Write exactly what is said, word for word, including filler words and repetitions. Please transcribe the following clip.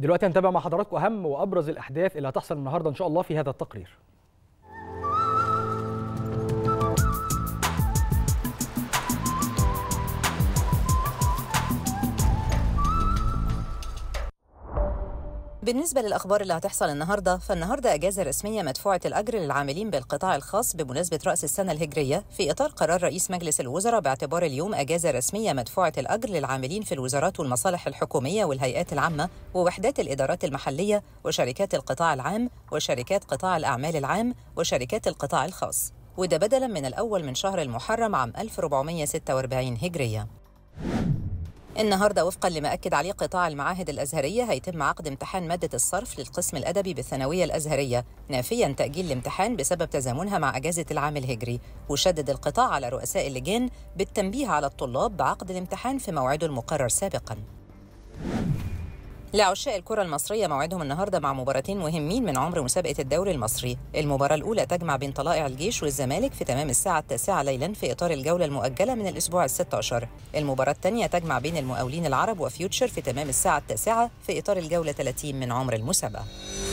دلوقتي هنتابع مع حضراتكم أهم وأبرز الأحداث اللي هتحصل النهارده إن شاء الله في هذا التقرير. بالنسبة للأخبار اللي هتحصل النهاردة، فالنهاردة إجازة رسمية مدفوعة الأجر للعاملين بالقطاع الخاص بمناسبة رأس السنة الهجرية، في إطار قرار رئيس مجلس الوزراء باعتبار اليوم إجازة رسمية مدفوعة الأجر للعاملين في الوزارات والمصالح الحكومية والهيئات العامة ووحدات الإدارات المحلية وشركات القطاع العام وشركات قطاع الأعمال العام وشركات القطاع الخاص، وده بدلاً من الأول من شهر المحرم عام ألف وأربعمائة وستة وأربعين هجرية. النهارده وفقا لما أكد عليه قطاع المعاهد الأزهرية، هيتم عقد امتحان مادة الصرف للقسم الأدبي بالثانوية الأزهرية، نافيا تأجيل الامتحان بسبب تزامنها مع أجازة العام الهجري. وشدد القطاع على رؤساء اللجان بالتنبيه على الطلاب بعقد الامتحان في موعده المقرر سابقا. لعشاق الكرة المصرية موعدهم النهارده مع مباراتين مهمين من عمر مسابقة الدوري المصري. المباراة الأولى تجمع بين طلائع الجيش والزمالك في تمام الساعة التاسعة ليلا في إطار الجولة المؤجلة من الأسبوع الستة عشر. المباراة الثانية تجمع بين المقاولين العرب وفيوتشر في تمام الساعة التاسعة في إطار الجولة ثلاثين من عمر المسابقة.